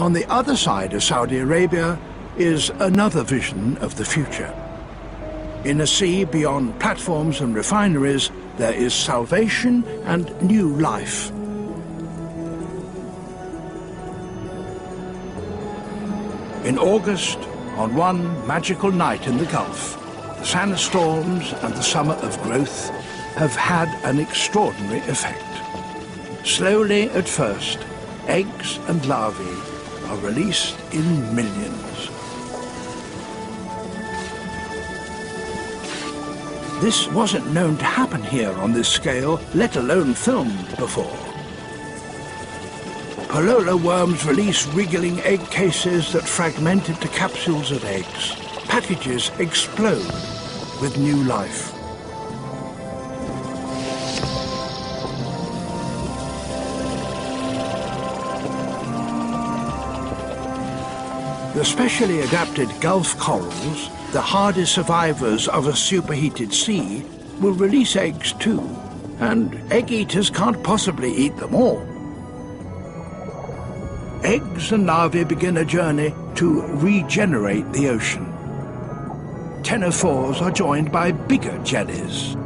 On the other side of Saudi Arabia is another vision of the future. In a sea beyond platforms and refineries, there is salvation and new life. In August, on one magical night in the Gulf, the sandstorms and the summer of growth have had an extraordinary effect. Slowly at first, eggs and larvae are released in millions. This wasn't known to happen here on this scale, let alone filmed before. Palolo worms release wriggling egg cases that fragment into capsules of eggs. Packages explode with new life. The specially adapted Gulf corals, the hardest survivors of a superheated sea, will release eggs too, and egg eaters can't possibly eat them all. Eggs and larvae begin a journey to regenerate the ocean. Tenophores are joined by bigger jellies.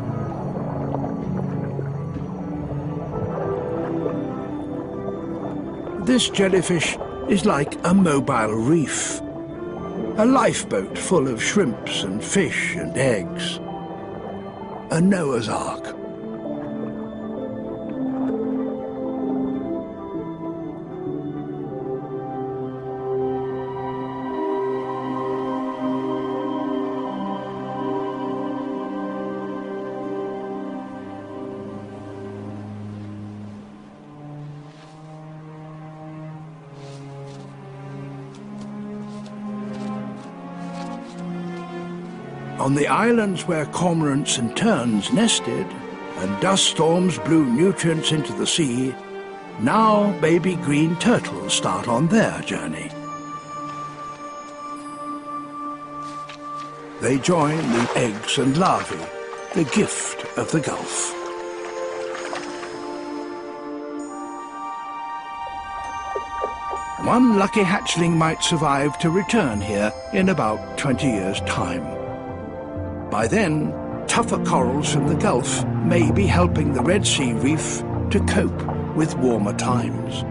This jellyfish is like a mobile reef, a lifeboat full of shrimps and fish and eggs, a Noah's Ark. On the islands where cormorants and terns nested, and dust storms blew nutrients into the sea, now baby green turtles start on their journey. They join the eggs and larvae, the gift of the Gulf. One lucky hatchling might survive to return here in about 20 years' time. By then, tougher corals from the Gulf may be helping the Red Sea reef to cope with warmer times.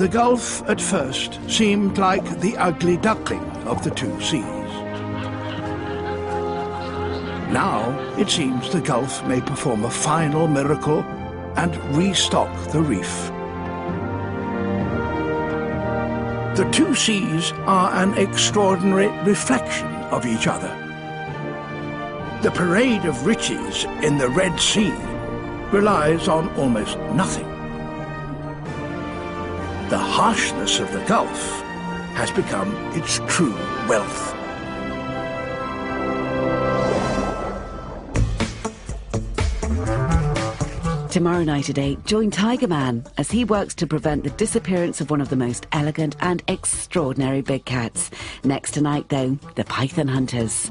The Gulf, at first, seemed like the ugly duckling of the two seas. Now, it seems the Gulf may perform a final miracle and restock the reef. The two seas are an extraordinary reflection of each other. The parade of riches in the Red Sea relies on almost nothing. The harshness of the Gulf has become its true wealth. Tomorrow night at 8, join Tiger Man as he works to prevent the disappearance of one of the most elegant and extraordinary big cats. Next tonight, though, the Python Hunters.